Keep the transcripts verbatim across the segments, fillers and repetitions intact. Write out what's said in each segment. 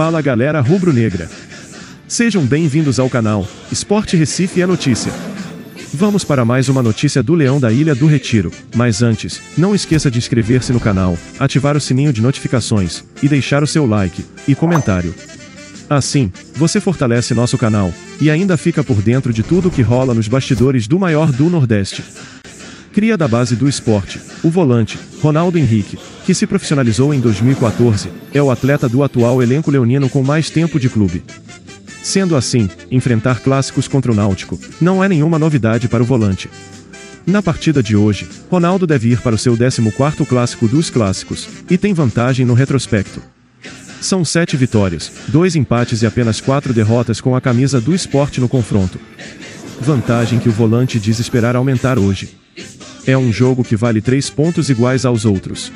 Fala galera rubro-negra. Sejam bem-vindos ao canal Esporte Recife é Notícia. Vamos para mais uma notícia do Leão da Ilha do Retiro, mas antes, não esqueça de inscrever-se no canal, ativar o sininho de notificações, e deixar o seu like e comentário. Assim, você fortalece nosso canal, e ainda fica por dentro de tudo o que rola nos bastidores do maior do Nordeste. Cria da base do esporte, o volante, Ronaldo Henrique, que se profissionalizou em dois mil e quatorze, é o atleta do atual elenco leonino com mais tempo de clube. Sendo assim, enfrentar clássicos contra o Náutico não é nenhuma novidade para o volante. Na partida de hoje, Ronaldo deve ir para o seu décimo quarto clássico dos clássicos, e tem vantagem no retrospecto. São sete vitórias, dois empates e apenas quatro derrotas com a camisa do esporte no confronto. Vantagem que o volante diz esperar aumentar hoje. É um jogo que vale três pontos iguais aos outros.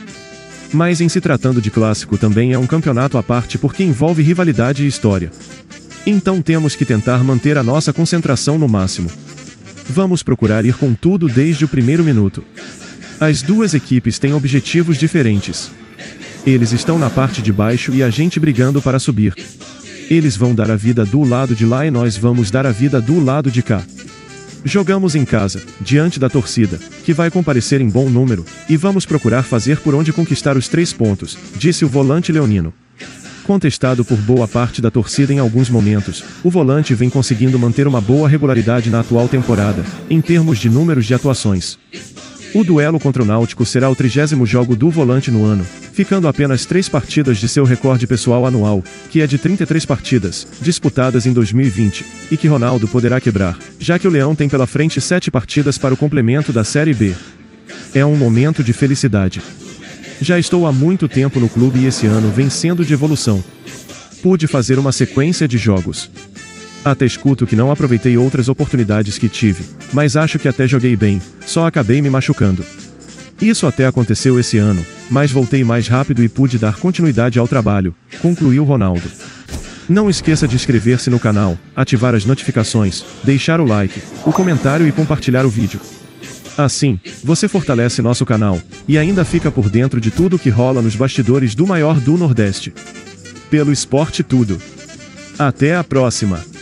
Mas em se tratando de clássico também é um campeonato à parte porque envolve rivalidade e história. Então temos que tentar manter a nossa concentração no máximo. Vamos procurar ir com tudo desde o primeiro minuto. As duas equipes têm objetivos diferentes. Eles estão na parte de baixo e a gente brigando para subir. Eles vão dar a vida do lado de lá e nós vamos dar a vida do lado de cá. Jogamos em casa, diante da torcida, que vai comparecer em bom número, e vamos procurar fazer por onde conquistar os três pontos, disse o volante leonino. Contestado por boa parte da torcida em alguns momentos, o volante vem conseguindo manter uma boa regularidade na atual temporada, em termos de números de atuações. O duelo contra o Náutico será o trigésimo jogo do volante no ano, ficando apenas três partidas de seu recorde pessoal anual, que é de trinta e três partidas, disputadas em dois mil e vinte, e que Ronaldo poderá quebrar, já que o Leão tem pela frente sete partidas para o complemento da Série B. É um momento de felicidade. Já estou há muito tempo no clube e esse ano vem sendo de evolução. Pude fazer uma sequência de jogos. Até escuto que não aproveitei outras oportunidades que tive, mas acho que até joguei bem, só acabei me machucando. Isso até aconteceu esse ano, mas voltei mais rápido e pude dar continuidade ao trabalho, concluiu Ronaldo. Não esqueça de inscrever-se no canal, ativar as notificações, deixar o like, o comentário e compartilhar o vídeo. Assim, você fortalece nosso canal, e ainda fica por dentro de tudo que rola nos bastidores do maior do Nordeste. Pelo esporte tudo. Até a próxima!